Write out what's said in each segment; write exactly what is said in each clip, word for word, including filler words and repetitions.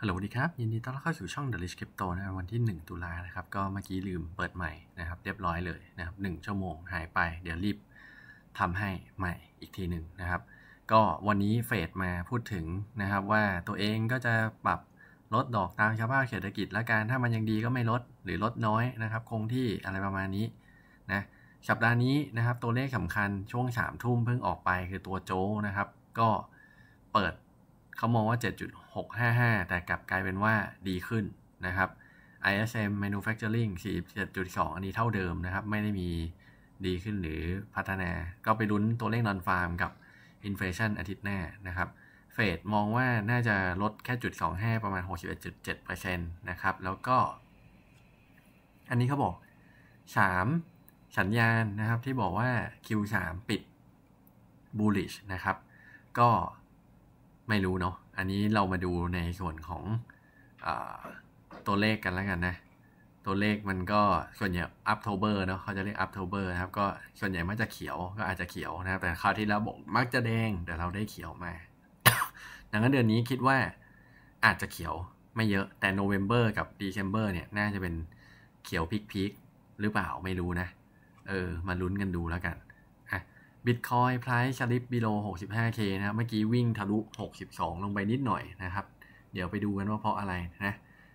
ฮัลโหลดีครับยินดีต้อนรับเข้าสู่ช่อง The Rich Crypto นะวันที่หนึ่งตุลานะครับก็เมื่อกี้ลืมเปิดใหม่นะครับเรียบร้อยเลยนะครับหนึ่งชั่วโมงหายไปเดี๋ยวรีบทำให้ใหม่อีกทีหนึ่งนะครับก็วันนี้เฟดมาพูดถึงนะครับว่าตัวเองก็จะปรับลดดอกตามสภาพเศรษฐกิจและการถ้ามันยังดีก็ไม่ลดหรือลดน้อยนะครับคงที่อะไรประมาณนี้นะสัปดาห์นี้นะครับตัวเลขสำคัญช่วงสามทุ่มเพิ่งออกไปคือตัวโจนะครับก็เปิดเขามองว่า เจ็ดจุดหกห้าห้า แต่กลับกลายเป็นว่าดีขึ้นนะครับ ไอ เอส เอ็มManufacturing สี่สิบเจ็ดจุดสอง อันนี้เท่าเดิมนะครับไม่ได้มีดีขึ้นหรือพัฒนาก็ไปลุ้นตัวเลขนอนฟาร์มกับ Inflation อาทิตย์หน้านะครับเฟดมองว่าน่าจะลดแค่ ศูนย์จุดสองห้า ประมาณ หกสิบเอ็ดจุดเจ็ดเปอร์เซ็นต์ นะครับแล้วก็อันนี้เขาบอกสามสัญญาณนะครับที่บอกว่า คิว สาม ปิด Bullish นะครับก็ไม่รู้เนาะอันนี้เรามาดูในส่วนของอตัวเลขกันแล้วกันนะตัวเลขมันก็ส่วนใหญ่ October เนาะเขาจะเรียก October นะครับก็ส่วนใหญ่มักจะเขียวก็อาจจะเขียวนะครับแต่คราวที่แล้วบอกมักจะแดงแต่เราได้เขียวมา ดังนั้นเดือนนี้คิดว่าอาจจะเขียวไม่เยอะแต่ November กับ December เนี่ยน่าจะเป็นเขียวพีคๆหรือเปล่าไม่รู้นะเออมาลุ้นกันดูแล้วกันBitcoin Price Slip Below หกสิบห้า เค นะครับเมื่อกี้วิ่งทะลุหกสิบสองลงไปนิดหน่อยนะครับเดี๋ยวไปดูกันว่าเพราะอะไรนะ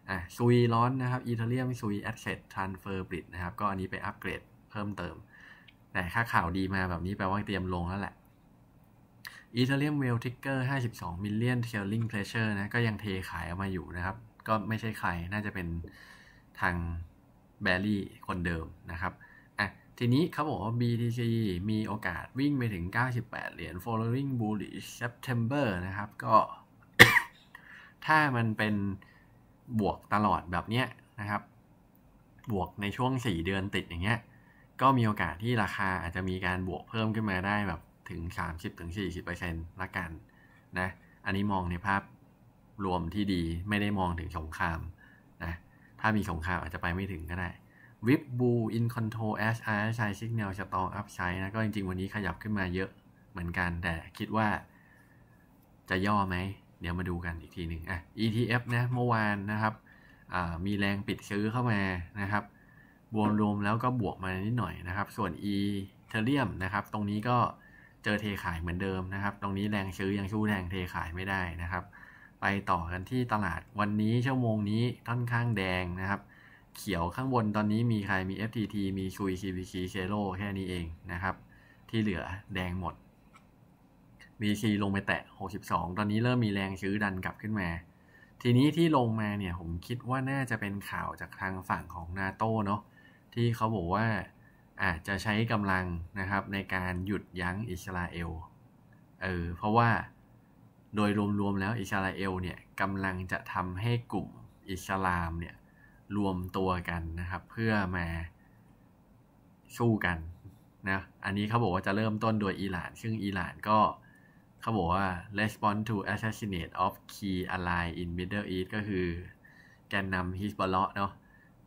อ่ะซุยร้อนนะครับ Ethereum ซุย Asset Transfer Bridge นะครับก็อันนี้ไปอัปเกรดเพิ่มเติมแต่ค่าข่าวดีมาแบบนี้แปลว่าเตรียมลงแล้วแหละ Ethereum Whale Ticker ห้าสิบสอง มิลเลียน Selling Pressure นะก็ยังเทขายออกมาอยู่นะครับก็ไม่ใช่ใครน่าจะเป็นทาง Barry คนเดิมนะครับทีนี้เขาบอกว่า บี ที ซี มีโอกาสวิ่งไปถึงเก้าสิบแปดเหรียญ following bullish September นะครับก็ ถ้ามันเป็นบวกตลอดแบบเนี้ยนะครับบวกในช่วงสี่เดือนติดอย่างเงี้ยก็มีโอกาสที่ราคาอาจจะมีการบวกเพิ่มขึ้นมาได้แบบถึง สามสิบถึงสี่สิบเปอร์เซ็นต์ ละกันนะอันนี้มองในภาพรวมที่ดีไม่ได้มองถึงสงครามนะถ้ามีสงครามอาจจะไปไม่ถึงก็ได้วิบบูอินคอนโทรแอสอาร์ไซซิกเนลสตองอัพไซนะก็จริงๆวันนี้ขยับขึ้นมาเยอะเหมือนกันแต่คิดว่าจะย่อไหมเดี๋ยวมาดูกันอีกทีหนึ่งอ่ะ อี ที เอฟ นะเมื่อวานนะครับมีแรงปิดซื้อเข้ามานะครับบวกรวมแล้วก็บวกมานิดหน่อยนะครับส่วน Ethereum นะครับตรงนี้ก็เจอเทขายเหมือนเดิมนะครับตรงนี้แรงซื้อยังชู้แรงเทขายไม่ได้นะครับไปต่อกันที่ตลาดวันนี้ชั่วโมงนี้ค่อนข้างแดงนะครับเขียวข้างบนตอนนี้มีใครมี เอฟ ที ที มีซุย ซี บี ซี เชโร่แค่นี้เองนะครับที่เหลือแดงหมด บี ซี ลงไปแตะหกสิบสองตอนนี้เริ่มมีแรงซื้อดันกลับขึ้นมาทีนี้ที่ลงมาเนี่ยผมคิดว่าน่าจะเป็นข่าวจากทางฝั่งของ NATO เนาะที่เขาบอกว่าอาจจะใช้กำลังนะครับในการหยุดยั้งอิสราเอลเออเพราะว่าโดยรวมๆแล้วอิสราเอลเนี่ยกำลังจะทำให้กลุ่มอิสลามเนี่ยรวมตัวกันนะครับเพื่อมาสู้กันนะอันนี้เขาบอกว่าจะเริ่มต้นโดยอิหร่านซึ่งอิหร่านก็เขาบอกว่า response to assassinate of key ally in Middle East ก็คือแกนนำฮิซบอลเลาะห์เนาะ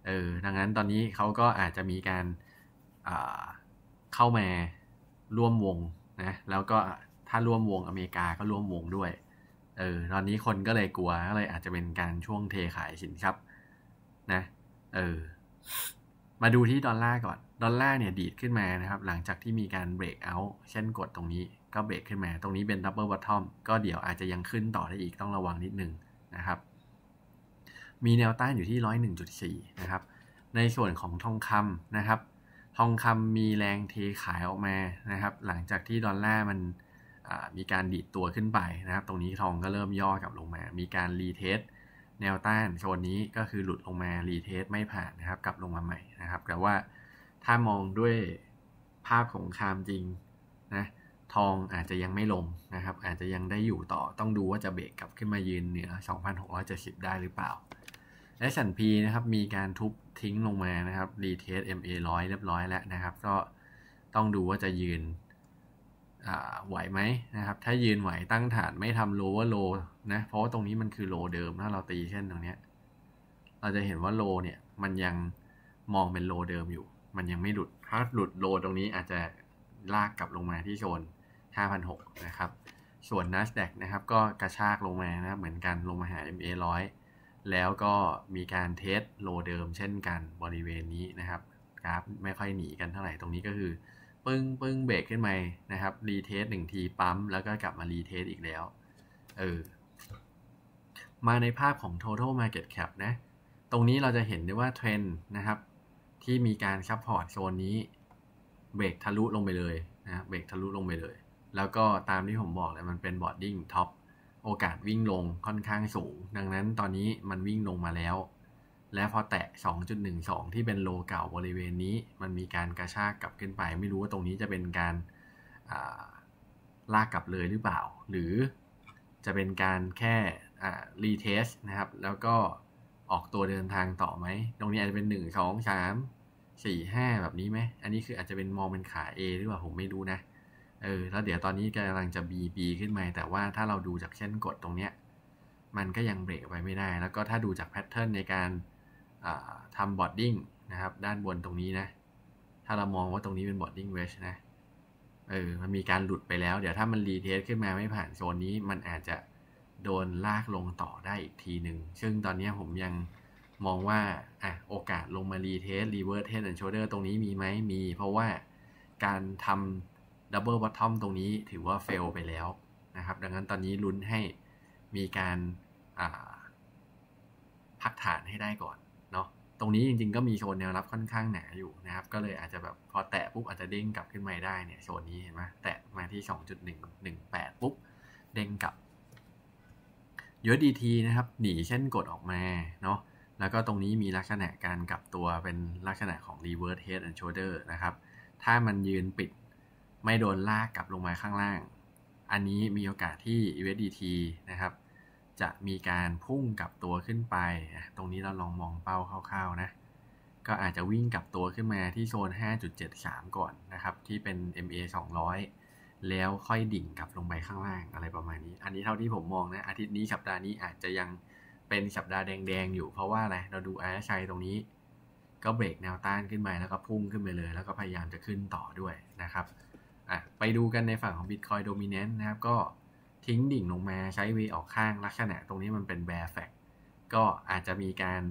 เออดังนั้นตอนนี้เขาก็อาจจะมีการเข้ามาร่วมวงนะแล้วก็ถ้าร่วมวงอเมริกาก็ร่วมวงด้วยเออตอนนี้คนก็เลยกลัวก็เลยอาจจะเป็นการช่วงเทขายสินทรัพย์นะเออมาดูที่ดอลลาร์ก่อนดอลลาร์เนี่ยดีดขึ้นมานะครับหลังจากที่มีการเบรกเอาท์เช่นกดตรงนี้ก็เบรกขึ้นมาตรงนี้เป็นดับเบิลบอททอมก็เดี๋ยวอาจจะยังขึ้นต่อได้อีกต้องระวังนิดนึงนะครับมีแนวต้านอยู่ที่ หนึ่งร้อยเอ็ดจุดสี่ นะครับในส่วนของทองคำนะครับทองคำมีแรงเทขายออกมานะครับหลังจากที่ดอลลาร์มันมีการดีดตัวขึ้นไปนะครับตรงนี้ทองก็เริ่มย่อกลับลงมามีการรีเทสแนวต้านโซนนี้ก็คือหลุดลงมารีเทสไม่ผ่านนะครับกลับลงมาใหม่นะครับแต่ว่าถ้ามองด้วยภาพสงครามจริงนะทองอาจจะยังไม่ลงนะครับอาจจะยังได้อยู่ต่อต้องดูว่าจะเบรกกลับขึ้นมายืนเหนือ สองพันหกร้อยเจ็ดสิบ ได้หรือเปล่าและ เอส แอนด์ พี นะครับมีการทุบทิ้งลงมานะครับรีเทส เอ็ม เอ หนึ่งร้อย เรียบร้อยแล้วนะครับก็ต้องดูว่าจะยืนไหวไหมนะครับถ้ายืนไหวตั้งฐานไม่ทำ lower low นะเพราะว่าตรงนี้มันคือ low เดิมถ้าเราตีเช่นตรงนี้เราจะเห็นว่า low เนี่ยมันยังมองเป็น low เดิมอยู่มันยังไม่หลุดถ้าหลุด low ตรงนี้อาจจะลากกลับลงมาที่โซน ห้าพันหกร้อย นะครับส่วน Nasdaq นะครับก็กระชากลงมานะเหมือนกันลงมาหา เอ็ม เอ หนึ่งร้อย แล้วก็มีการเทสโลเดิมเช่นกันบริเวณนี้นะครับกราฟไม่ค่อยหนีกันเท่าไหร่ตรงนี้ก็คือปึ้งปึ้งเบรกขึ้นมานะครับรีเทสหนึ่งทีปั๊มแล้วก็กลับมารีเทสอีกแล้วเออมาในภาพของ total market cap นะตรงนี้เราจะเห็นได้ว่าเทรนด์นะครับที่มีการซัพพอร์ตโซนนี้เบรกทะลุลงไปเลยนะเบรกทะลุลงไปเลยแล้วก็ตามที่ผมบอกเลยมันเป็นบอดดิ้งท็อปโอกาสวิ่งลงค่อนข้างสูงดังนั้นตอนนี้มันวิ่งลงมาแล้วและพอแตะ สองจุดหนึ่งสอง ที่เป็นโลเก่าบริเวณนี้มันมีการกระชากกลับขึ้นไปไม่รู้ว่าตรงนี้จะเป็นการลากกลับเลยหรือเปล่าหรือจะเป็นการแค่รีเทสนะครับแล้วก็ออกตัวเดินทางต่อไหมตรงนี้อาจจะเป็นหนึ่ง สอง สาม สี่ ห้าแบบนี้ไหมอันนี้คืออาจจะเป็นมองเป็นขา A หรือเปล่าผมไม่รู้นะเออแล้วเดี๋ยวตอนนี้กำลังจะ บี บี ขึ้นมาแต่ว่าถ้าเราดูจากเส้นกดตรงเนี้ยมันก็ยังเบรกไปไม่ได้แล้วก็ถ้าดูจากแพทเทิร์นในการทำบอดดิ้งนะครับด้านบนตรงนี้นะถ้าเรามองว่าตรงนี้เป็นบอดดิ้งเวชนะเออมันมีการหลุดไปแล้วเดี๋ยวถ้ามันรีเทสขึ้นมาไม่ผ่านโซนนี้มันอาจจะโดนลากลงต่อได้อีกทีหนึ่งซึ่งตอนนี้ผมยังมองว่าอ่ะโอกาสลงมารีเทสรีเวิร์สเทสแอนด์โชเดอร์ตรงนี้มีไหมมีเพราะว่าการทำดับเบิลบอททอมตรงนี้ถือว่าเฟลไปแล้วนะครับดังนั้นตอนนี้ลุ้นให้มีการอ่าพักฐานให้ได้ก่อนเนาะตรงนี้จริงๆก็มีโซนแนวรับค่อนข้างหนาอยู่นะครับก็เลยอาจจะแบบพอแตะปุ๊บอาจจะเด้งกลับขึ้นมาได้เนี่ยโซนนี้เห็นไหมแตะมาที่ สองจุดหนึ่งหนึ่งแปด ปุ๊บเด้งกลับยู เอส ดี ที นะครับหนีเส้นกดออกมาเนาะแล้วก็ตรงนี้มีลักษณะการกลับตัวเป็นลักษณะของ reverse head and shoulder นะครับถ้ามันยืนปิดไม่โดนลากกลับลงมาข้างล่างอันนี้มีโอกาสที่ ยู เอส ดี ที นะครับจะมีการพุ่งกลับตัวขึ้นไปตรงนี้เราลองมองเป้าคร่าวๆนะก็อาจจะวิ่งกลับตัวขึ้นมาที่โซน ห้าจุดเจ็ดสาม ก่อนนะครับที่เป็น เอ็ม เอ สองร้อยแล้วค่อยดิ่งกลับลงไปข้างล่างอะไรประมาณนี้อันนี้เท่าที่ผมมองนะอาทิตย์นี้สัปดาห์นี้อาจจะยังเป็นสัปดาห์แดงๆอยู่เพราะว่าอะไรเราดู อาร์ เอส ไอ ตรงนี้ก็เบรกแนวต้านขึ้นไปแล้วก็พุ่งขึ้นไปเลยแล้วก็พยายามจะขึ้นต่อด้วยนะครับอ่ะไปดูกันในฝั่งของ Bitcoin Dominance นะครับก็ทิ้งดิ่งลงมาใช้เวออกข้างลักษณะตรงนี้มันเป็น Bear Flag ก็อาจจะมีการ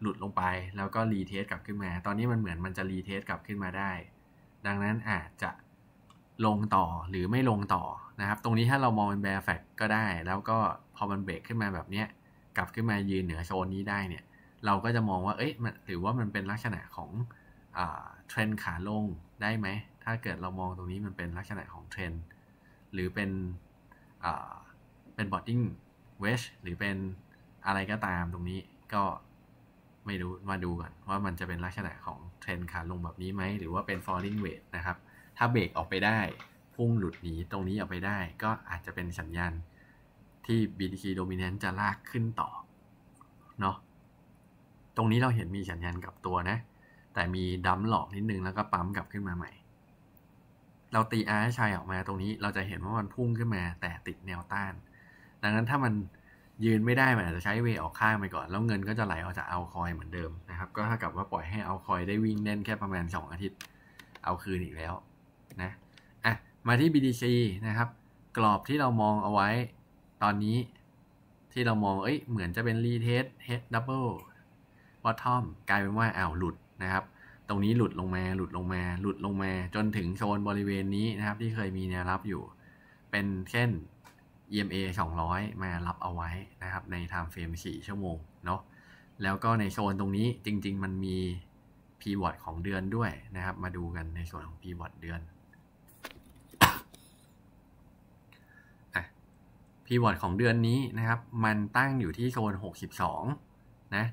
หลุดลงไปแล้วก็รีเทสกลับขึ้นมาตอนนี้มันเหมือนมันจะรีเทสกลับขึ้นมาได้ดังนั้นอาจจะลงต่อหรือไม่ลงต่อนะครับตรงนี้ถ้าเรามองเป็นแบร์แฟกก็ได้แล้วก็พอมันเบรกขึ้นมาแบบนี้กลับขึ้นมายืนเหนือโซนนี้ได้เนี่ยเราก็จะมองว่าเอ๊ะมันหรือว่ามันเป็นลักษณะของอ่าเทรนขาลงได้ไหมถ้าเกิดเรามองตรงนี้มันเป็นลักษณะของเทรนหรือเป็นอ่าเป็นบอดดิ้งเวชหรือเป็นอะไรก็ตามตรงนี้ก็ไม่รู้มาดูก่อนว่ามันจะเป็นลักษณะของเทรนขาลงแบบนี้ไหมหรือว่าเป็น falling wedge นะครับถ้าเบรกออกไปได้พุ่งหลุดหนีตรงนี้ออกไปได้ก็อาจจะเป็นสัญญาณที่ บี ที ซี Dominance จะลากขึ้นต่อเนาะตรงนี้เราเห็นมีสัญญาณกลับตัวนะแต่มีดัมหลอกนิดนึงแล้วก็ปั๊มกลับขึ้นมาใหม่เราตี อาร์ เอส ไอ ออกมาตรงนี้เราจะเห็นว่ามันพุ่งขึ้นมาแต่ติดแนวต้านดังนั้นถ้ามันยืนไม่ได้มันอาจจะใช้เวออกข้างไปก่อนแล้วเงินก็จะไหลออกจากเอาคอยเหมือนเดิมนะครับก็ถ้ากับว่าปล่อยให้เอาคอยได้วิ่งเล่นแค่ประมาณสองอาทิตย์เอาคืนอีกแล้วนะอ่ะมาที่ บี ที ซี นะครับกรอบที่เรามองเอาไว้ตอนนี้ที่เรามองเอ้ยเหมือนจะเป็นรีเทสเฮดดับเบิลบอททอมกลายเป็นว่าอ้าวหลุดนะครับตรงนี้หลุดลงมาหลุดลงมาหลุดลงมาจนถึงโซนบริเวณนี้นะครับที่เคยมีแนวรับอยู่เป็นเช่น อี เอ็ม เอ สองร้อยมารับเอาไว้นะครับใน time frame สี่ชั่วโมงเนาะแล้วก็ในโซนตรงนี้จริงๆมันมี พี ดับเบิลยู ที ของเดือนด้วยนะครับมาดูกันในส่วนของ พี ดับเบิลยู ที เดือนPivot ของเดือนนี้นะครับมันตั้งอยู่ที่โซนหกสิบสองนะ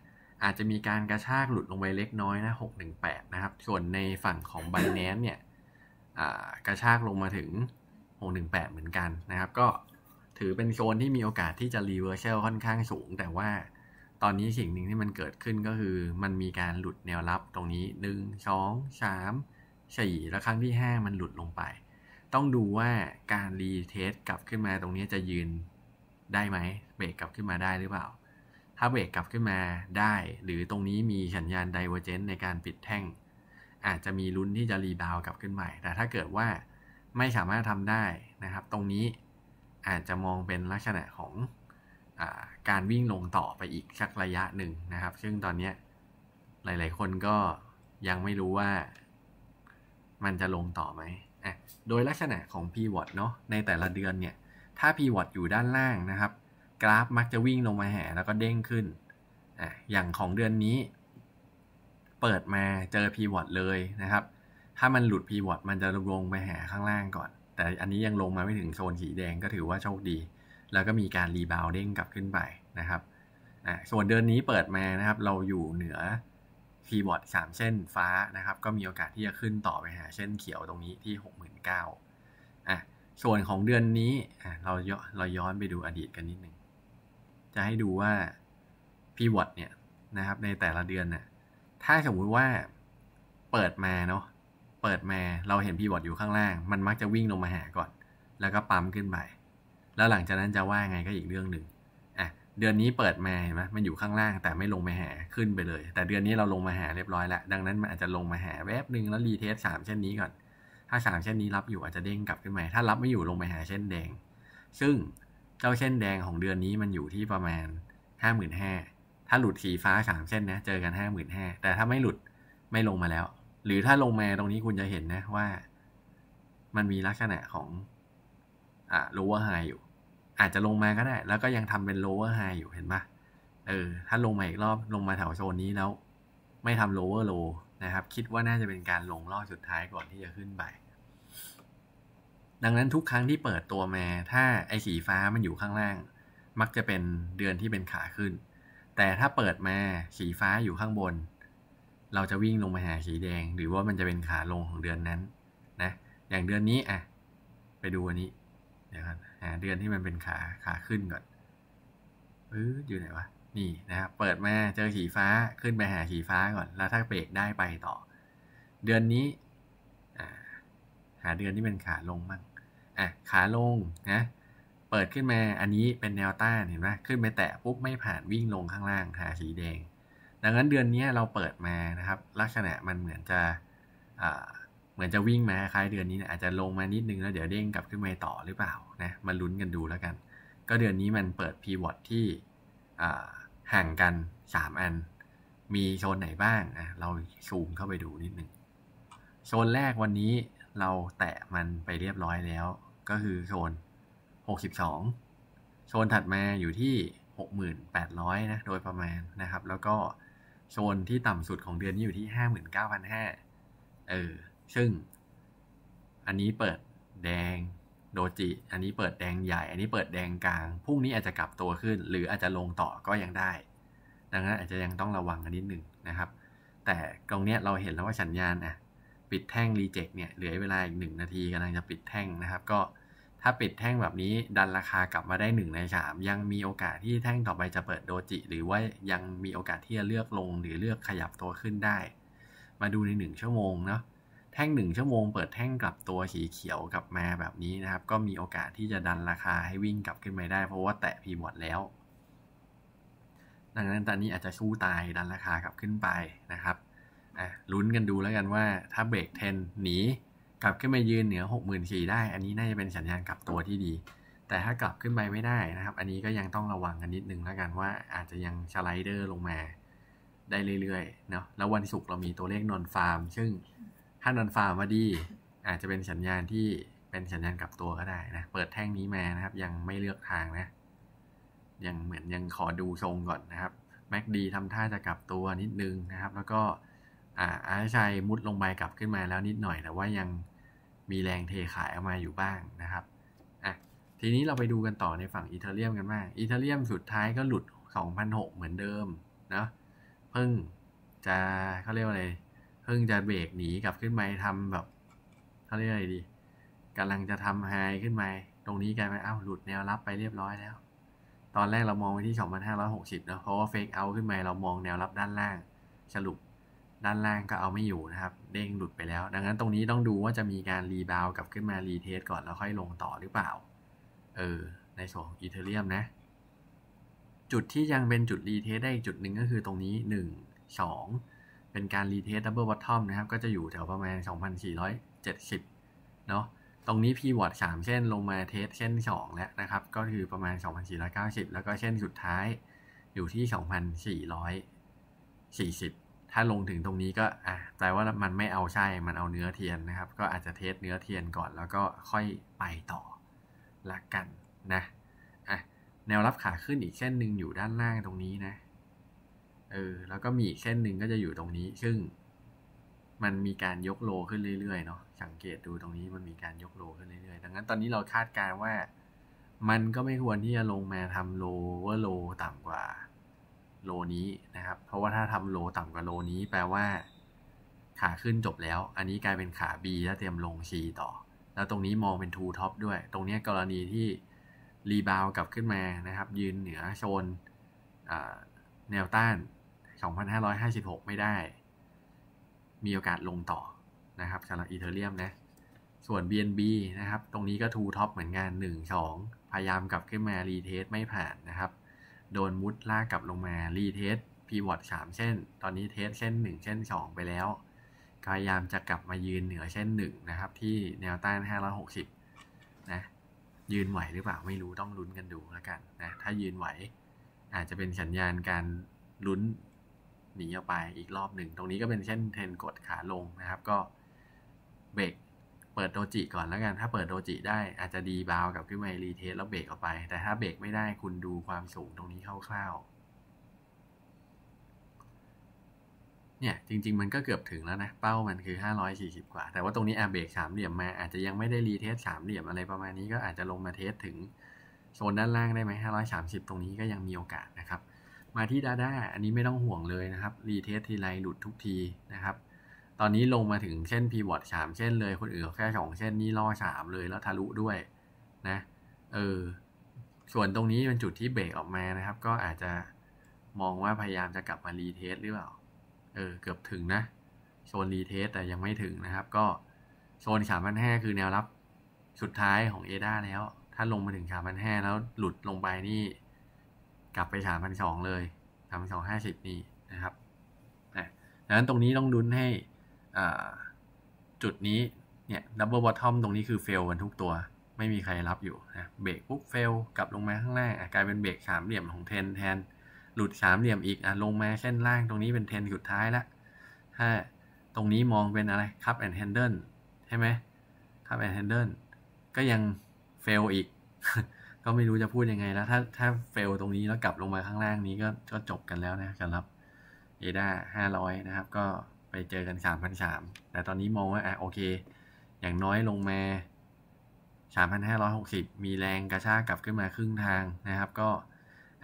อาจจะมีการกระชากหลุดลงไปเล็กน้อยนะหกหนึ่งแปดนะครับส่วนในฝั่งของ Binance เนี่ยกระชากลงมาถึงหกหนึ่งแปดเหมือนกันนะครับก็ถือเป็นโซนที่มีโอกาสที่จะ Reversal ค่อนข้างสูงแต่ว่าตอนนี้สิ่งหนึ่งที่มันเกิดขึ้นก็คือมันมีการหลุดแนวรับตรงนี้หนึ่ง สอง สาม สี่และครั้งที่ห้ามันหลุดลงไปต้องดูว่าการรีเทสกลับขึ้นมาตรงนี้จะยืนได้ไหมเบรกกลับขึ้นมาได้หรือเปล่าถ้าเบรกกลับขึ้นมาได้หรือตรงนี้มีสัญญาณไดเวอร์เจนต์ในการปิดแท่งอาจจะมีลุ้นที่จะรีบาวกลับขึ้นใหม่แต่ถ้าเกิดว่าไม่สามารถทำได้นะครับตรงนี้อาจจะมองเป็นลักษณะของ การวิ่งลงต่อไปอีกสักระยะหนึ่งนะครับซึ่งตอนนี้หลายๆคนก็ยังไม่รู้ว่ามันจะลงต่อไหมอ่ะโดยลักษณะของ Pivot เนาะในแต่ละเดือนเนี่ยถ้า Pivot อยู่ด้านล่างนะครับกราฟมักจะวิ่งลงมาแห่แล้วก็เด้งขึ้นอ่ะอย่างของเดือนนี้เปิดมาเจอ Pivot เลยนะครับถ้ามันหลุด Pivot มันจะลงไปแห่ข้างล่างก่อนแต่อันนี้ยังลงมาไม่ถึงโซนสีแดงก็ถือว่าโชคดีแล้วก็มีการรีบาวด์เด้งกลับขึ้นไปนะครับอ่ะส่วนเดือนนี้เปิดมานะครับเราอยู่เหนือพีบอร์ดสามเส้นฟ้านะครับก็มีโอกาสที่จะขึ้นต่อไปหาเส้นเขียวตรงนี้ที่ หกหมื่นเก้าพัน อ่ะส่วนของเดือนนี้อ่ะเราย้อนเราย้อนไปดูอดีตกันนิดนึงจะให้ดูว่าพีบอร์ดเนี่ยนะครับในแต่ละเดือนน่ะถ้าสมมุติว่าเปิดมาเนาะเปิดมาเราเห็นพีบอร์ดอยู่ข้างล่างมันมักจะวิ่งลงมาหาก่อนแล้วก็ปั๊มขึ้นไปแล้วหลังจากนั้นจะว่าไงก็อีกเรื่องหนึ่งอ่ะเดือนนี้เปิดมาเห็นไหมมันอยู่ข้างล่างแต่ไม่ลงมาแห่ขึ้นไปเลยแต่เดือนนี้เราลงมาแห่เรียบร้อยแล้วดังนั้นมันอาจจะลงมาแห่แวบหนึ่งแล้วรีเทสสามเช่นนี้ก่อนถ้าสามเช่นนี้รับอยู่อาจจะเด้งกลับขึ้นมาถ้ารับไม่อยู่ลงมาแห่เช่นแดงซึ่งเจ้าเช่นแดงของเดือนนี้มันอยู่ที่ประมาณ ห้าหมื่นห้าพัน ถ้าหลุดสีฟ้าสามเช่นนะเจอกัน ห้าหมื่นห้าพัน แต่ถ้าไม่หลุดไม่ลงมาแล้วหรือถ้าลงมาตรงนี้คุณจะเห็นนะว่ามันมีลักษณะของอ่า lower high อยู่อาจจะลงมาก็ได้แล้วก็ยังทำเป็น lower high อยู่เห็นปะเออถ้าลงมาอีกรอบลงมาแถวโซนนี้แล้วไม่ทำ lower low นะครับคิดว่าน่าจะเป็นการลงรอบสุดท้ายก่อนที่จะขึ้นไปดังนั้นทุกครั้งที่เปิดตัวมาถ้าไอ้สีฟ้ามันอยู่ข้างล่างมักจะเป็นเดือนที่เป็นขาขึ้นแต่ถ้าเปิดมาสีฟ้าอยู่ข้างบนเราจะวิ่งลงมาหาสีแดงหรือว่ามันจะเป็นขาลงของเดือนนั้นนะอย่างเดือนนี้อ่ะไปดูอันนี้นะครับเดือนที่มันเป็นขาขาขึ้นก่อนเอออยู่ไหนวะนี่นะครับเปิดมาเจอสีฟ้าขึ้นไปหาสีฟ้าก่อนแล้วถ้าเบรกได้ไปต่อเดือนนี้หาเดือนที่เป็นขาลงบ้างอ่ะขาลงนะเปิดขึ้นมาอันนี้เป็นแนวต้านเห็นไหมขึ้นไปแตะปุ๊บไม่ผ่านวิ่งลงข้างล่างหาสีแดงดังนั้นเดือนนี้เราเปิดมานะครับลักษณะมันเหมือนจะเหมือนจะวิ่งมาคล้ายเดือนนี้นะอาจจะลงมานิดนึงแล้วเดี๋ยวเด้งกลับขึ้นมาต่อหรือเปล่านะมาลุ้นกันดูแล้วกันก็เดือนนี้มันเปิด Pivot ที่ห่างกันสามอันมีโซนไหนบ้างนะเราซูมเข้าไปดูนิดนึงโซนแรกวันนี้เราแตะมันไปเรียบร้อยแล้วก็คือโซนหกสิบสองโซนถัดมาอยู่ที่ หกหมื่นแปดพัน นะโดยประมาณนะครับแล้วก็โซนที่ต่ำสุดของเดือนนี้อยู่ที่ ห้าหมื่นเก้าพันห้าร้อย เออซึ่งอันนี้เปิดแดงโดจิอันนี้เปิดแดงใหญ่อันนี้เปิดแดงกลางพรุ่งนี้อาจจะกลับตัวขึ้นหรืออาจจะลงต่อก็ยังได้ดังนั้นอาจจะยังต้องระวังกันนิดหนึ่งนะครับแต่ตรงเนี้ยเราเห็นแล้วว่าสัญญาณอ่ะปิดแท่งรีเจ็คเนี่ยเหลือเวลาอีกหนึ่งนาทีกำลังจะปิดแท่งนะครับก็ถ้าปิดแท่งแบบนี้ดันราคากลับมาได้หนึ่งในสามยังมีโอกาสที่แท่งต่อไปจะเปิดโดจิหรือว่ายังมีโอกาสที่จะเลือกลงหรือเลือกขยับตัวขึ้นได้มาดูในหนึ่งชั่วโมงเนาะแท่งหนึ่งชั่วโมงเปิดแท่งกลับตัวสีเขียวกลับมาแบบนี้นะครับก็มีโอกาสที่จะดันราคาให้วิ่งกลับขึ้นไปได้เพราะว่าแตะพีบอทแล้วดังนั้นตอนนี้อาจจะสู้ตายดันราคากลับขึ้นไปนะครับอ่ะลุ้นกันดูแล้วกันว่าถ้าเบรกเทรนหนีกลับขึ้นไปยืนเหนือ หกหมื่นสี่พัน ได้อันนี้น่าจะเป็นสัญญาณกลับตัวที่ดีแต่ถ้ากลับขึ้นไปไม่ได้นะครับอันนี้ก็ยังต้องระวังกันนิดนึงแล้วกันว่าอาจจะยังสไลเดอร์ลงมาได้เรื่อยๆเนาะแล้ววันศุกร์เรามีตัวเลขนอนฟาร์มซึ่งถ้านอนฟาร์มมาดีอาจจะเป็นสัญญาณที่เป็นสัญญาณกลับตัวก็ได้นะเปิดแท่งนี้มานะครับยังไม่เลือกทางนะยังเหมือนยังขอดูทรงก่อนนะครับแม็กดีทำท่าจะกลับตัวนิดนึงนะครับแล้วก็อ่าอาชัยมุดลงไปกลับขึ้นมาแล้วนิดหน่อยแต่ว่ายังมีแรงเทขายออกมาอยู่บ้างนะครับอ่ะทีนี้เราไปดูกันต่อในฝั่งอีเธเรียมกันบ้างอีเธเรียมสุดท้ายก็หลุด สองพันหกร้อย เหมือนเดิมนะเพิ่งจะเขาเรียกว่าอะไรเพิ่งจะเบรกหนีกลับขึ้นมาทำแบบเขาเรียกอะไรดีกำลังจะทำไฮขึ้นมาตรงนี้กลายเป็นอ้าวหลุดแนวรับไปเรียบร้อยแล้วตอนแรกเรามองไปที่ สองพันห้าร้อยหกสิบ นะเพราะว่าเฟกเอาขึ้นมาเรามองแนวรับด้านล่างสรุปด้านล่างก็เอาไม่อยู่นะครับเด้งหลุดไปแล้วดังนั้นตรงนี้ต้องดูว่าจะมีการรีบาวกลับขึ้นมารีเทสก่อนแล้วค่อยลงต่อหรือเปล่าเออในส่วนของอีเธเรียมนะจุดที่ยังเป็นจุดรีเทสได้อีกจุดหนึ่งก็คือตรงนี้หนึ่ง สองเป็นการรีเทสดับเบิลบอททอมนะครับก็จะอยู่แถวประมาณ สองพันสี่ร้อยเจ็ดสิบ เนาะ ตรงนี้พีวอร์ดสามเส้นลงมาเทสเส้นสองแล้วนะครับก็คือประมาณ สองพันสี่ร้อยเก้าสิบ แล้วก็เส้นสุดท้ายอยู่ที่ สองพันสี่ร้อยสี่สิบ ถ้าลงถึงตรงนี้ก็อ่ะแปลว่ามันไม่เอาใช่มันเอาเนื้อเทียนนะครับก็อาจจะเทสเนื้อเทียนก่อนแล้วก็ค่อยไปต่อละกันนะอ่ะแนวรับขาขึ้นอีกเส้นหนึ่งอยู่ด้านล่างตรงนี้นะเออแล้วก็มีอีกเส้นหนึ่งก็จะอยู่ตรงนี้ซึ่งมันมีการยกโลขึ้นเรื่อยๆเนาะสังเกตดูตรงนี้มันมีการยกโลขึ้นเรื่อยๆดังนั้นตอนนี้เราคาดการณ์ว่ามันก็ไม่ควรที่จะลงมาทำโลว่าโลต่ำกว่าโลนี้นะครับเพราะว่าถ้าทำโลต่ำกว่าโลนี้แปลว่าขาขึ้นจบแล้วอันนี้กลายเป็นขา B แล้วเตรียมลง C ต่อแล้วตรงนี้มองเป็น Two Top ด้วยตรงนี้กรณีที่รีบาวกลับขึ้นมานะครับยืนเหนือโซนแนวต้าน สองพันห้าร้อยห้าสิบหก ไม่ได้มีโอกาสลงต่อนะครับสำหรับอีเธอเรียมนะส่วน บี เอ็น บี นะครับตรงนี้ก็ Two Top เหมือนกัน หนึ่ง สอง พยายามกลับขึ้นมารีเทสไม่ผ่านนะครับโดนมุดลากกลับลงมารีเทสพีวอตสามเส้นตอนนี้เทสเส้นหนึ่งเส้นสองไปแล้วพยายามจะกลับมายืนเหนือเส้นหนึ่งนะครับที่แนวต้านห้าร้อยหกสิบนะยืนไหวหรือเปล่าไม่รู้ต้องลุ้นกันดูแล้วกันนะถ้ายืนไหวอาจจะเป็นสัญญาณการลุ้นหนีออกไปอีกรอบหนึ่งตรงนี้ก็เป็นเส้นเทรนกดขาลงนะครับก็เบรกเปิดโดจิก่อนแล้วกันถ้าเปิดโดจิได้อาจจะดีบาวกับขึ้นมารีเทสแล้วเบรกออกไปแต่ถ้าเบรกไม่ได้คุณดูความสูงตรงนี้คร่าวๆเนี่ยจริงๆมันก็เกือบถึงแล้วนะเป้ามันคือห้าร้อยสี่สิบกว่าแต่ว่าตรงนี้อาเบรกสามเหลี่ยมมาอาจจะยังไม่ได้รีเทสสามเหลี่ยมอะไรประมาณนี้ก็อาจจะลงมาเทสถึงโซนด้านล่างได้ไหมห้าร้อยสามสิบตรงนี้ก็ยังมีโอกาสนะครับมาที่ เอ ดี เอ อันนี้ไม่ต้องห่วงเลยนะครับรีเทสทีไรหลุดทุกทีนะครับตอนนี้ลงมาถึงเส้น Pivot สามเส้นเลยคนอื่นแค่สองเส้นนี่ล่อสามเลยแล้วทะลุด้วยนะเออส่วนตรงนี้เป็นจุดที่เบรกออกมานะครับก็อาจจะมองว่าพยายามจะกลับมารีเทสหรือเปล่าเออเกือบถึงนะโซนรีเทสแต่ยังไม่ถึงนะครับก็โซน สามพันห้าร้อย คือแนวรับสุดท้ายของ เอ ดี เอ แล้วถ้าลงมาถึง สามพันห้าร้อย แล้วหลุดลงไปนี่กลับไป สามพันสองร้อย เลย สามพันสองร้อยห้าสิบ นี่นะครับนะดังนั้นตรงนี้ต้องลุ้นให้จุดนี้เนี่ย Double Bottom ตรงนี้คือ Fail กันทุกตัวไม่มีใครรับอยู่นะเบรกปุ๊บ Fail กลับลงมาข้างล่างกลายเป็นเบรกสามเหลี่ยมของเทรนแทนหลุดสามเหลี่ยมอีกอ่ะลงมาเส้นล่างตรงนี้เป็นเทรนสุดท้ายละถ้าตรงนี้มองเป็นอะไร Cup and Handle ใช่ไหม Cup and Handle ก็ยัง Fail อีก ก็ไม่รู้จะพูดยังไงแล้วถ้าถ้าเฟลตรงนี้แล้วกลับลงมาข้างล่างนี้ก็ก็จบกันแล้วนะสำหรับ เอ ดี เอ ห้าร้อยนะครับก็ไปเจอกัน สามพันสามร้อย แต่ตอนนี้มองว่าอ่ะโอเคอย่างน้อยลงมา สามพันห้าร้อยหกสิบ มีแรงกระชากกลับขึ้นมาครึ่งทางนะครับก็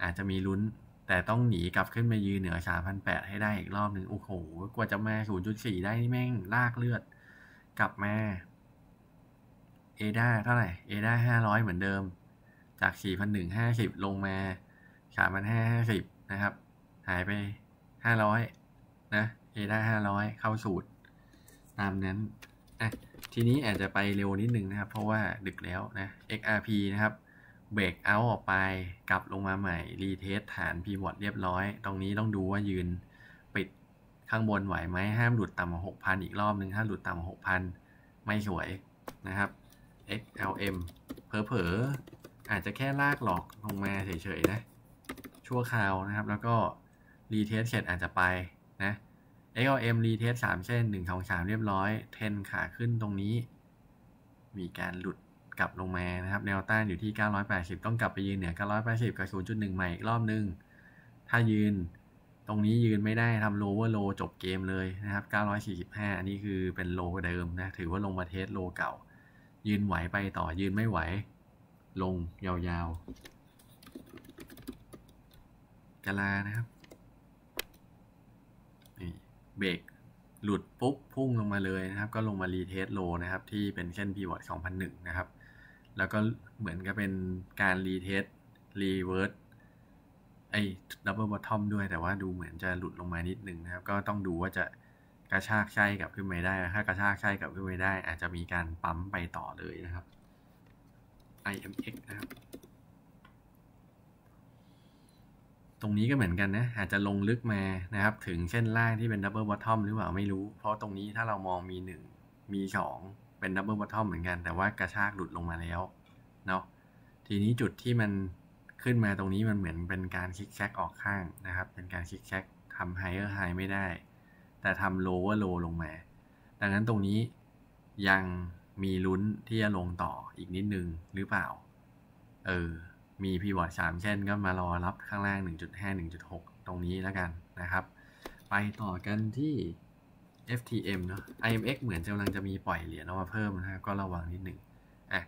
อาจจะมีลุ้นแต่ต้องหนีกลับขึ้นมายืนเหนือ สามพันแปดร้อย ให้ได้อีกรอบหนึ่งโอ้โหกว่าจะมา ศูนย์จุดสี่ ได้นี่แม่งลากเลือดกลับมา เอ ดี เอ เท่าไหร่ เอ ดี เอ ห้าร้อย เหมือนเดิมจาก สี่พันหนึ่งร้อยห้าสิบ ลงมา สามพันห้าร้อยห้าสิบ นะครับหายไป ห้าร้อย นะ เอ ดี เอ ห้าร้อย เข้าสูตรตามนั้นอ่ะทีนี้อาจจะไปเร็วนิดนึงนะครับเพราะว่าดึกแล้วนะ เอ็กซ์ อาร์ พี นะครับเบรกเอาท์ออกไปกลับลงมาใหม่รีเทสฐาน Pivot เรียบร้อยตรงนี้ต้องดูว่ายืนปิดข้างบนไหวไหมห้ามหลุดต่ำกว่า หกพัน อีกรอบนึงถ้าหลุดต่ำกว่า หกพัน ไม่สวยนะครับ เอ็กซ์ แอล เอ็ม เผลออาจจะแค่ลากหลอกลงมาเฉยๆนะชั่วคราวนะครับแล้วก็รีเทสเสร็จอาจจะไปนะ เอ็กซ์ แอล เอ็ม รีเทสสามเส้นหนึ่ง สอง สามเรียบร้อยเทรนขาขึ้นตรงนี้มีการหลุดกลับลงมานะครับแนวต้านอยู่ที่เก้าร้อยแปดสิบต้องกลับไปยืนเหนือเก้าร้อยแปดสิบกับ ศูนย์จุดหนึ่ง ใหม่อีกรอบนึงถ้ายืนตรงนี้ยืนไม่ได้ทำโลว่าโลจบเกมเลยนะครับเก้าร้อยสี่สิบห้าอันนี้คือเป็นโลเดิมนะถือว่าลงมาเทสโลเก่ายืนไหวไปต่อยืนไม่ไหวลงยาวๆกะลานะครับนี่เบรกหลุดปุ๊บพุ่งลงมาเลยนะครับก็ลงมารีเทสโลนะครับที่เป็นเส้น Pivot สองพันหนึ่งนะครับแล้วก็เหมือนกับเป็นการรีเทสรีเวิร์สไอ้ Double Bottom ด้วยแต่ว่าดูเหมือนจะหลุดลงมานิดนึงนะครับก็ต้องดูว่าจะกระชากไส้กลับขึ้นไปได้ถ้ากระชากไส้กลับขึ้นไปได้อาจจะมีการปั๊มไปต่อเลยนะครับไอ เอ็ม เอ็กซ์ นะครับตรงนี้ก็เหมือนกันนะอาจจะลงลึกมานะครับถึงเส้นล่างที่เป็น Double Bottom หรือเปล่าไม่รู้เพราะตรงนี้ถ้าเรามองมีหนึ่งมีสอง เป็นดับเบิลบอททอมเหมือนกันแต่ว่ากระชากหลุดลงมาแล้วเนาะทีนี้จุดที่มันขึ้นมาตรงนี้มันเหมือนเป็นการคลิกแซกออกข้างนะครับเป็นการคลิกแซกทำไฮเออร์ไฮไม่ได้แต่ทำโลว์โลลงมาดังนั้นตรงนี้ยังมีลุ้นที่จะลงต่ออีกนิดนึงหรือเปล่าเออมีพีวอร์ดสามเช่นก็มารอรับข้างล่าง หนึ่งจุดห้า หนึ่งจุดหก ตรงนี้แล้วกันนะครับไปต่อกันที่ เอฟ ที เอ็ม เนาะ ไอ เอ็ม เอ็กซ์ เหมือนกำลังจะมีปล่อยเหรียญออกมาเพิ่มนะครับก็ระวังนิดหนึ่งอ่ะ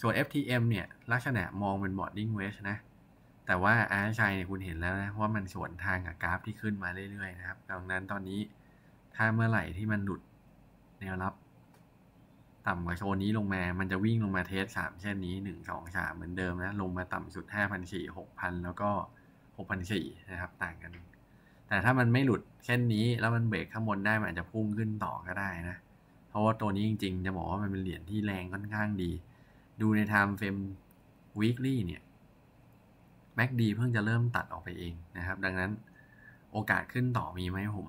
ส่วน เอฟ ที เอ็ม เนี่ยลักษณะมองเป็น boarding wedge นะแต่ว่าอาร์ชัยเนี่ยคุณเห็นแล้วนะว่ามันสวนทางกับกราฟที่ขึ้นมาเรื่อยๆนะครับดังนั้นตอนนี้ถ้าเมื่อไหร่ที่มันหลุดแนวรับต่ำกว่าโซนนี้ลงมามันจะวิ่งลงมาเทสสามเช่นนี้หนึ่ง สอง สามเหมือนเดิมนะลงมาต่ำสุด ห้าพันสี่ร้อย หกพัน แล้วก็ หกพันสี่ร้อย นะครับต่างกันแต่ถ้ามันไม่หลุดเช่นนี้แล้วมันเบรกข้างบนได้มันอาจจะพุ่งขึ้นต่อก็ได้นะเพราะว่าตัวนี้จริงๆจะบอกว่ามันเป็นเหรียญที่แรงค่อนข้างดีดูใน Time Frame Weekly เนี่ย แม็ก ดี เพิ่งจะเริ่มตัดออกไปเองนะครับดังนั้นโอกาสขึ้นต่อมีไหมผม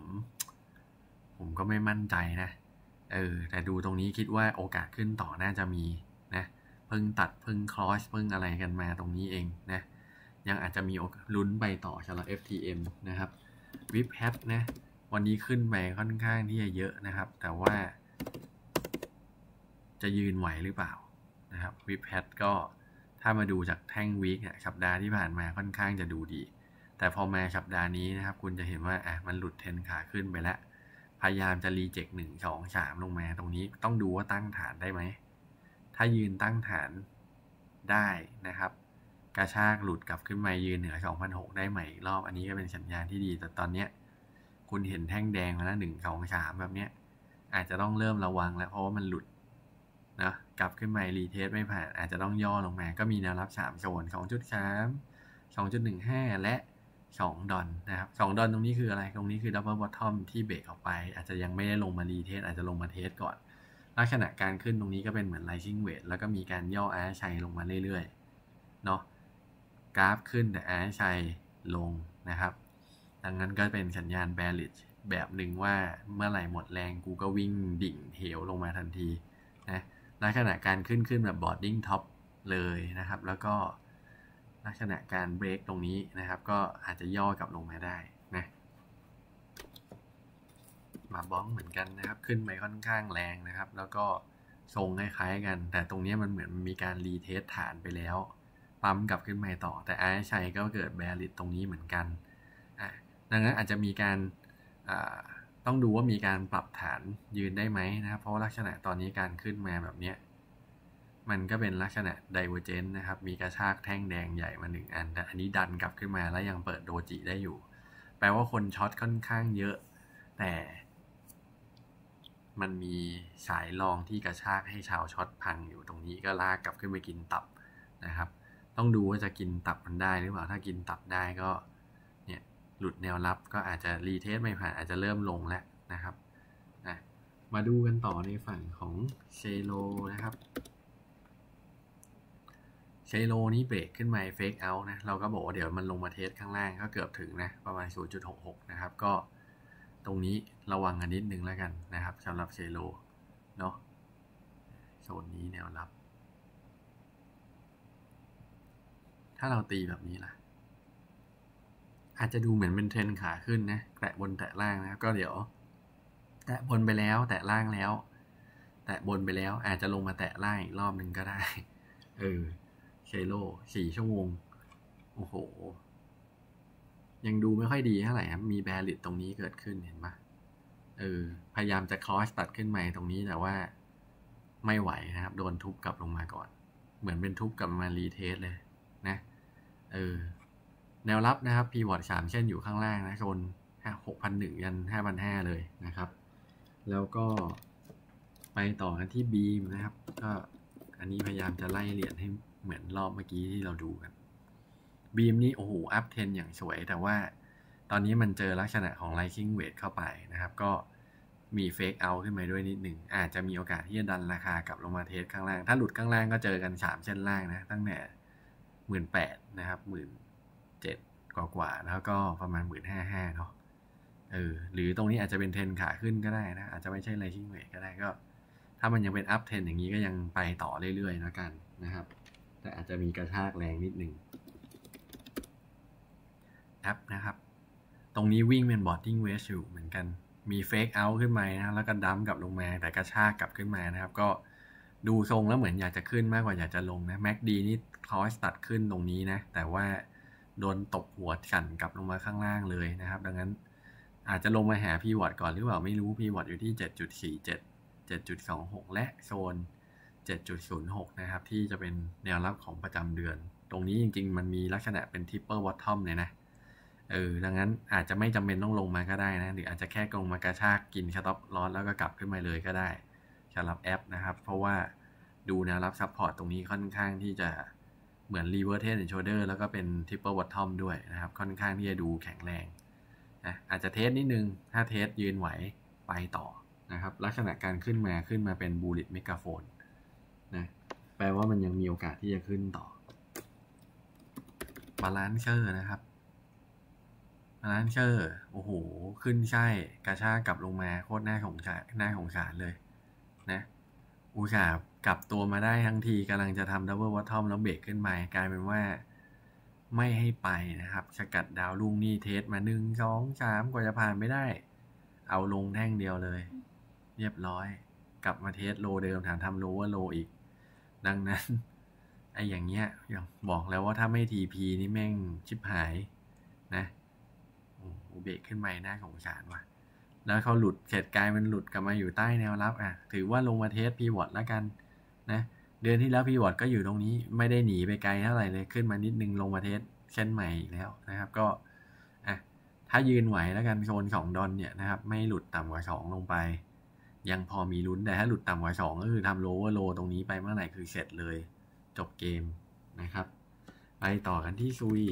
ผมก็ไม่มั่นใจนะเออแต่ดูตรงนี้คิดว่าโอกาสขึ้นต่อน่าจะมีนะเพิ่งตัดเพิ่งครอสเพิ่งอะไรกันมาตรงนี้เองนะยังอาจจะมีลุ้นไปต่อสำหรับ เอฟ ที เอ็ม นะครับวิปแฮทนะวันนี้ขึ้นไปค่อนข้างที่จะเยอะนะครับแต่ว่าจะยืนไหวหรือเปล่านะครับวิปแฮทก็ถ้ามาดูจากแท่งวีคเนี่ยสัปดาห์ที่ผ่านมาค่อนข้างจะดูดีแต่พอมาสัปดาห์นี้นะครับคุณจะเห็นว่าอ่ะมันหลุดเทรนขาขึ้นไปแล้วพยายามจะรีเจ็คหนึ่งสองสามลงมาตรงนี้ต้องดูว่าตั้งฐานได้ไหมถ้ายืนตั้งฐานได้นะครับกระชากหลุดกลับขึ้นมายืนเหนือ สองพันหกร้อย ได้ใหม่อีกรอบอันนี้ก็เป็นสัญญาณที่ดีแต่ตอนเนี้ยคุณเห็นแท่งแดงมาแล้ว หนึ่ง สอง สาม แบบเนี้ยอาจจะต้องเริ่มระวังแล้วเพราะว่ามันหลุดนะกลับขึ้นมารีเทสไม่ผ่านอาจจะต้องย่อลงมาก็มีแนวรับสามโซน สองจุดสาม สองจุดหนึ่งห้า และสองดอนนะครับสองดอนตรงนี้คืออะไรตรงนี้คือดับเบิลบอททอมที่เบรกออกไปอาจจะยังไม่ได้ลงมารีเทสอาจจะลงมาเทสก่อนลักษณะการขึ้นตรงนี้ก็เป็นเหมือนไรซิ่งเวทแล้วก็มีการย่ออาร์ชัยลงมาเรื่อยๆเนาะกราฟขึ้นแต่อาร์ชัยลงนะครับดังนั้นก็เป็นสัญญาณแบริชแบบหนึ่งว่าเมื่อไหร่หมดแรงกูก็วิ่งดิ่งเหวลงมาทันทีนะลักษณะการขึ้นขึ้นแบบบอดดิ้งท็อปเลยนะครับแล้วก็ลักษณะการเบรกตรงนี้นะครับก็อาจจะย่อกลับลงมาได้นะมาบ้องเหมือนกันนะครับขึ้นไปค่อนข้างแรงนะครับแล้วก็ทรงคล้ายๆกันแต่ตรงนี้มันเหมือนมีการรีเทสฐานไปแล้วปั๊มกลับขึ้นมาต่อแต่อาร์ชัยก็เกิดแบริชตรงนี้เหมือนกันอ่ะดังนั้นอาจจะมีการอ่าต้องดูว่ามีการปรับฐานยืนได้ไหมนะครับเพราะลักษณะตอนนี้การขึ้นมาแบบนี้มันก็เป็นลักษณะ Divergent นะครับมีกระชากแท่งแดงใหญ่มาหนึ่งอันแต่อันนี้ดันกลับขึ้นมาแล้วยังเปิดโดจิได้อยู่แปลว่าคนช็อตค่อนข้างเยอะแต่มันมีสายรองที่กระชากให้ชาวช็อตพังอยู่ตรงนี้ก็ลากกลับขึ้นไปกินตับนะครับต้องดูว่าจะกินตับมันได้หรือเปล่าถ้ากินตับได้ก็เนี่ยหลุดแนวรับก็อาจจะรีเทสไม่ผ่านอาจจะเริ่มลงแล้วนะครับนะมาดูกันต่อในฝั่งของเชโลนะครับเชโลนี้เบรกขึ้นมาเฟกเอาท์นะเราก็บอกว่าเดี๋ยวมันลงมาเทสข้างล่างก็เกือบถึงนะประมาณ ศูนย์จุดหกหก นะครับก็ตรงนี้ระวังกันนิดนึงแล้วกันนะครับสำหรับเชโลเนาะโซนนี้แนวรับถ้าเราตีแบบนี้ล่ะอาจจะดูเหมือนเป็นเทรนขาขึ้นนะแตะบนแตะล่างนะก็เดี๋ยวแตะบนไปแล้วแตะล่างแล้วแตะบนไปแล้วอาจจะลงมาแตะล่างอีกรอบนึงก็ได้เออเชโลสี่ชั่วโมงโอ้โหยังดูไม่ค่อยดีเท่าไหร่ครับมีแบริชตรงนี้เกิดขึ้นเห็นปะเออพยายามจะครอสตัดขึ้นมาตรงนี้แต่ว่าไม่ไหวนะครับโดนทุบกลับลงมาก่อนเหมือนเป็นทุบกลับมารีเทสเลยนะเออแนวรับนะครับพีวอร์ดสามเช่นอยู่ข้างล่างนะโซนหกพันหนึ่งยันห้าพันห้าเลยนะครับแล้วก็ไปต่อกันที่บีมนะครับก็อันนี้พยายามจะไล่เหรียญให้เหมือนรอบเมื่อกี้ที่เราดูกันบีมนี้โอ้โหอัพเทรนอย่างสวยแต่ว่าตอนนี้มันเจอลักษณะของ rising wedge เข้าไปนะครับก็มี fake out ขึ้นมาด้วยนิดหนึ่งอาจจะมีโอกาสที่จะดันราคากลับลงมาเทสข้างล่างถ้าหลุดข้างล่างก็เจอกันสามเส้นล่างนะตั้งแต่ หนึ่งหมื่นแปดพัน นะครับ หนึ่งหมื่นเจ็ดพัน กว่าๆแล้วก็ประมาณ หนึ่งหมื่นห้าพันห้าร้อย เนาะเออหรือตรงนี้อาจจะเป็นเทรนขาขึ้นก็ได้นะอาจจะไม่ใช่ rising wedge ก็ได้ก็ ถ้ามันยังเป็นอัพเทรนอย่างนี้ก็ยังไปต่อเรื่อยๆนะกันนะครับแต่อาจจะมีกระชากแรงนิดนึงแอปนะครับตรงนี้วิ่งเป็น boarding wedge อยู่เหมือนกันมีเฟกเอาท์ขึ้นมานะแล้วก็ดั้มกลับลงมาแต่กระชากกลับขึ้นมานะครับก็ดูทรงแล้วเหมือนอยากจะขึ้นมากกว่าอยากจะลงนะแม็กดีนี่คอสตัดขึ้นตรงนี้นะแต่ว่าโดนตบหัวสั่นกลับลงมาข้างล่างเลยนะครับดังนั้นอาจจะลงมาหาพีวอตก่อนหรือเปล่าไม่รู้พีวอตอยู่ที่ เจ็ดจุดสี่เจ็ด เจ็ดจุดสองหก และโซน เจ็ดจุดศูนย์หก นะครับที่จะเป็นแนวรับของประจำเดือนตรงนี้จริงๆมันมีลักษณะเป็น triple bottom เลยนะเออดังนั้นอาจจะไม่จำเป็นต้องลงมาก็ได้นะหรืออาจจะแค่ลงมากระชากกิน stop loss แล้วก็กลับขึ้นมาเลยก็ได้สำหรับแอปนะครับเพราะว่าดูแนวรับซัพพอร์ตตรงนี้ค่อนข้างที่จะเหมือน reverse head and shoulder แล้วก็เป็น triple bottom ด้วยนะครับค่อนข้างที่จะดูแข็งแรงนะอาจจะเทสนิดนึงถ้าเทสยืนไหวไปต่อนะครับลักษณะการขึ้นมาขึ้นมาเป็น bullish megaphone นะแปลว่ามันยังมีโอกาสที่จะขึ้นต่อ balancer นะครับร้านเชอร์โอ้โหขึ้นใช่กระชากกลับลงมาโคตรหน้าของสารหน้าของสารเลยนะอุตส่าห์กลับตัวมาได้ทั้งทีกำลังจะทำดับเบิลวอททอมแล้วเบรกขึ้นมากลายเป็นว่าไม่ให้ไปนะครับสกัดดาวรุ่งนี่เทสมาหนึ่งสองสามกว่าจะผ่านไม่ได้เอาลงแท่งเดียวเลยเรียบร้อยกลับมาเทสโลเดิมถามทำโลว่าโลอีกดังนั้นไอ้อย่างเงี้ยบอกแล้วว่าถ้าไม่ทีพีนี่แม่งชิบหายนะเบรกขึ้นมาหน้าของสารว่ะแล้วเขาหลุดเศษกายมันหลุดกลับมาอยู่ใต้แนวรับอ่ะถือว่าลงมาเทสพีวอตแล้วกันนะเดือนที่แล้วพีวอตก็อยู่ตรงนี้ไม่ได้หนีไปไกลเท่าไหร่เลยขึ้นมานิดนึงลงมาเทสเช่นใหม่อีกแล้วนะครับก็อ่ะถ้ายืนไหวแล้วกันโซนสองดอนเนี่ยนะครับไม่หลุดต่ำกว่าสองลงไปยังพอมีลุ้นแต่ถ้าหลุดต่ำกว่าสองก็คือทำโลว์โลตรงนี้ไปเมื่อไหร่คือเสร็จเลยจบเกมนะครับไปต่อกันที่ซุย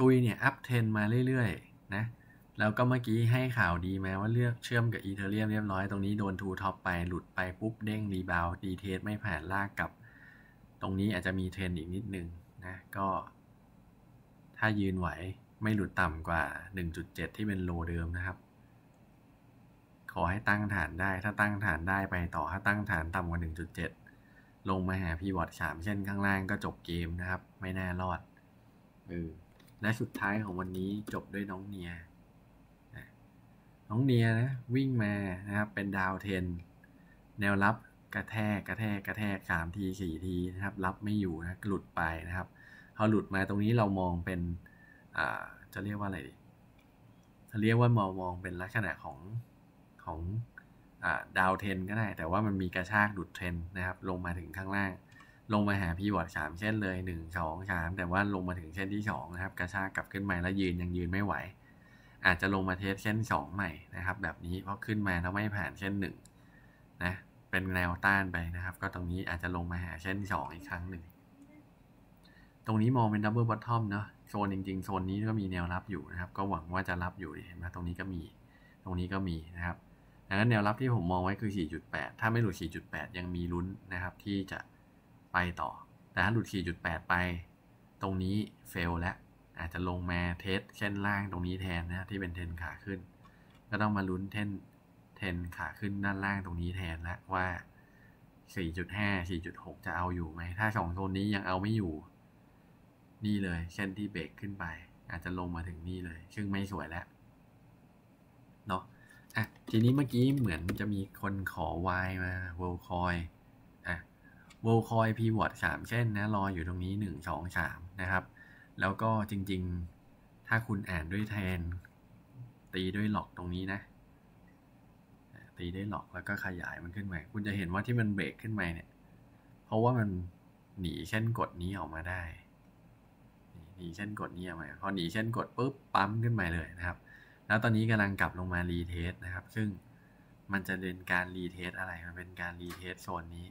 ซุยเนี่ยอัพเทรนมาเรื่อยๆนะแล้วก็เมื่อกี้ให้ข่าวดีมาว่าเลือกเชื่อมกับอีเธอเรียมเรียบร้อยตรงนี้โดนทูท็อปไปหลุดไปปุ๊บเด้งรีบาวดีเทสไม่ผ่านลากกลับตรงนี้อาจจะมีเทรนอีกนิดนึงนะก็ถ้ายืนไหวไม่หลุดต่ำกว่า หนึ่งจุดเจ็ด ที่เป็นโลเดิมนะครับขอให้ตั้งฐานได้ถ้าตั้งฐานได้ไปต่อถ้าตั้งฐานต่ำกว่า หนึ่งจุดเจ็ด ลงมาหาพีวอตสามเส้นข้างล่างก็จบเกมนะครับไม่น่ารอดเออและสุดท้ายของวันนี้จบด้วยน้องเนียน้องเนียนะวิ่งมานะครับเป็นดาวเทนแนวรับกระแทกกระแทกกระแทกสามทีสี่ทีนะครับรับไม่อยู่นะหลุดไปนะครับพอหลุดมาตรงนี้เรามองเป็นอ่าจะเรียกว่าอะไรดีจะเรียกว่ามองมองเป็นลักษณะของของอ่าดาวเทนก็ได้แต่ว่ามันมีกระชากหลุดเทนนะครับลงมาถึงข้างล่างลงมาหาพีวอตสามเส้นเลยหนึ่ง สอง สามแต่ว่าลงมาถึงเส้นที่สองนะครับกระชากกลับขึ้นมาแล้วยืนยังยืนไม่ไหวอาจจะลงมาเทสเส้นสองใหม่นะครับแบบนี้เพราะขึ้นมาแล้วไม่ผ่านเส้นหนึ่งนะเป็นแนวต้านไปนะครับก็ตรงนี้อาจจะลงมาหาเส้นสองอีกครั้งหนึ่งตรงนี้มองเป็นดับเบิลบอททอมเนาะโซนจริงๆโซนนี้ก็มีแนวรับอยู่นะครับก็หวังว่าจะรับอยู่เห็นไหมตรงนี้ก็มีตรงนี้ก็มีนะครับดังนั้นแนวรับที่ผมมองไว้คือ สี่จุดแปด ถ้าไม่หลุด สี่จุดแปด ยังมีลุ้นนะครับที่จะไปต่อแต่ถ้าหลุด สี่จุดแปด ไปตรงนี้เฟลแล้วอาจจะลงมาเทสเส้นล่างตรงนี้แทนนะที่เป็นเทนขาขึ้นก็ต้องมาลุ้นเทนเทนขาขึ้นด้านล่างตรงนี้แทนแล้วว่า สี่จุดห้า สี่จุดหก จะเอาอยู่ไหมถ้าสองโซนนี้ยังเอาไม่อยู่นี่เลยเส้นที่เบรกขึ้นไปอาจจะลงมาถึงนี่เลยซึ่งไม่สวยแล้วเนาะอ่ะทีนี้เมื่อกี้เหมือนจะมีคนขอวายมาเวลคอยโวลคอยพีวอตสามเส้นนะรออยู่ตรงนี้หนึ่ง สอง สามนะครับแล้วก็จริงๆถ้าคุณอ่านด้วยแทนตีด้วยหลอกตรงนี้นะตีด้วยหลอกแล้วก็ขยายมันขึ้นมาคุณจะเห็นว่าที่มันเบรกขึ้นมาเนี่ยเพราะว่ามันหนีเส้นกดนี้ออกมาได้หนีเส้นกดนี้ออกมาพอหนีเส้นกดปุ๊บปั๊มขึ้นมาเลยนะครับแล้วตอนนี้กำลังกลับลงมารีเทสนะครับซึ่งมันจะเป็นการรีเทสอะไรมันเป็นการรีเทสโซนนี้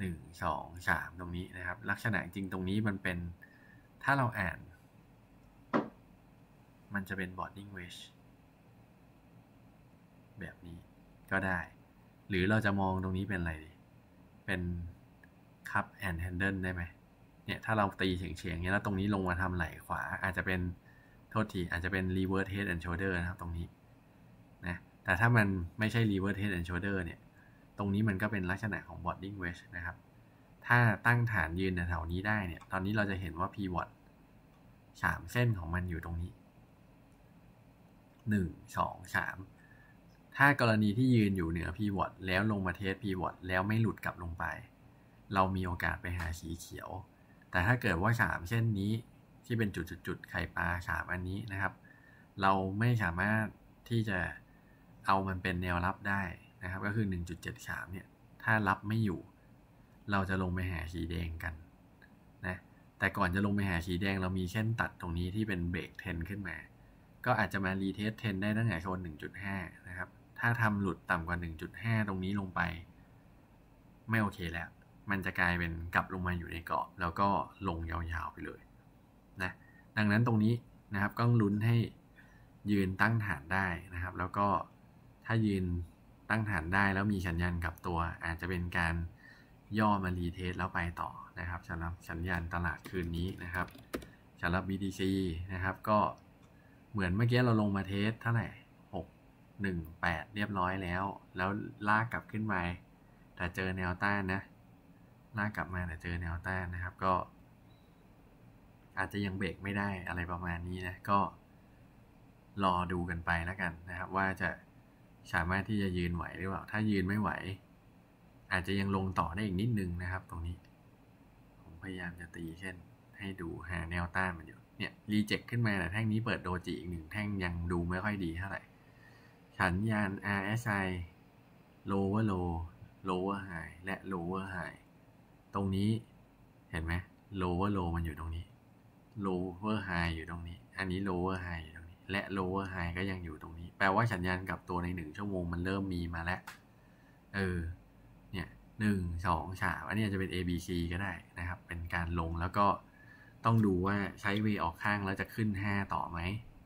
หนึ่ง สอง สามตรงนี้นะครับลักษณะจริงตรงนี้มันเป็นถ้าเราอ่านมันจะเป็น boarding wedge แบบนี้ก็ได้หรือเราจะมองตรงนี้เป็นอะไรดีเป็น cup and handle ได้ไหมเนี่ยถ้าเราตีเฉียงๆเงี้ยแล้วตรงนี้ลงมาทำไหล่ขวาอาจจะเป็นโทษทีอาจจะเป็น reverse head and shoulder นะครับตรงนี้นะ แต่ถ้ามันไม่ใช่ reverse head and shoulder เนี่ยตรงนี้มันก็เป็นลักษณะของ boarding wedge นะครับถ้าตั้งฐานยืนแถวนี้ได้เนี่ยตอนนี้เราจะเห็นว่า pivot สามเส้นของมันอยู่ตรงนี้หนึ่ง สอง สามถ้ากรณีที่ยืนอยู่เหนือ pivot แล้วลงมาเทส pivot แล้วไม่หลุดกลับลงไปเรามีโอกาสไปหาสีเขียวแต่ถ้าเกิดว่าสามเส้นนี้ที่เป็นจุดๆๆไข่ปลาสามอันนี้นะครับเราไม่สามารถที่จะเอามันเป็นแนวรับได้นะครับก็คือ หนึ่งจุดเจ็ดสาม เนี่ยถ้ารับไม่อยู่เราจะลงไปหาสีแดงกันนะแต่ก่อนจะลงไปหาสีแดงเรามีเส้นตัดตรงนี้ที่เป็นเบรกเทรนขึ้นมาก็อาจจะมารีเทสเทรนได้ตั้งแต่โซน หนึ่งจุดห้า นะครับถ้าทำหลุดต่ำกว่า หนึ่งจุดห้า ตรงนี้ลงไปไม่โอเคแล้วมันจะกลายเป็นกลับลงมาอยู่ในเกาะแล้วก็ลงยาวๆไปเลยนะดังนั้นตรงนี้นะครับก็ลุ้นให้ยืนตั้งฐานได้นะครับแล้วก็ถ้ายืนตั้งฐานได้แล้วมีสัญญาณกลับตัวอาจจะเป็นการย่อมารีเทสแล้วไปต่อนะครับสำหรับสัญญาณตลาดคืนนี้นะครับสำหรับ บี ที ซี นะครับก็เหมือนเมื่อกี้เราลงมาเทสเท่าไหร่หก หนึ่ง แปดเรียบร้อยแล้วแล้วลากกลับขึ้นไปแต่เจอแนวต้านนะลากกลับมาแต่เจอแนวต้านนะครับก็อาจจะยังเบรกไม่ได้อะไรประมาณนี้นะก็รอดูกันไปแล้วกันนะครับว่าจะสามารถที่จะยืนไหวหรือเปล่าถ้ายืนไม่ไหวอาจจะยังลงต่อได้อีกนิดนึงนะครับตรงนี้ผมพยายามจะตีเช่นให้ดูหาแนวต้านมันอยู่เนี่ยรีเจ็คขึ้นมาแต่แท่งนี้เปิดโดจิอีกหนึ่งแท่งยังดูไม่ค่อยดีเท่าไหร่สัญญาณ อาร์ เอส ไอ lower low lower high และ lower high ตรงนี้เห็นไหม lower low มันอยู่ตรงนี้ lower high อยู่ตรงนี้อันนี้ lower high อยู่ตรงนี้และ lower high ก็ยังอยู่ตรงนี้แปลว่าสัญญาณกลับตัวในหนึ่งชั่วโมงมันเริ่มมีมาแล้วเออเนี่ยหนึ่งสองสามอันนี้จะเป็น A B C ก็ได้นะครับเป็นการลงแล้วก็ต้องดูว่าใช้เวออกข้างแล้วจะขึ้นห้าต่อไหม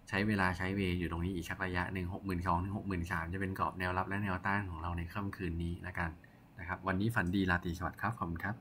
ใช้เวลาใช้เวอยู่ตรงนี้อีกชักระยะหนึ่ง หกหมื่นสองพัน ถึง หกหมื่นสามพัน จะเป็นกรอบแนวรับและแนวต้านของเราในค่ำคืนนี้ละกันนะครับวันนี้ฝันดีราตรีสวัสดิ์ครับขอบคุณครับ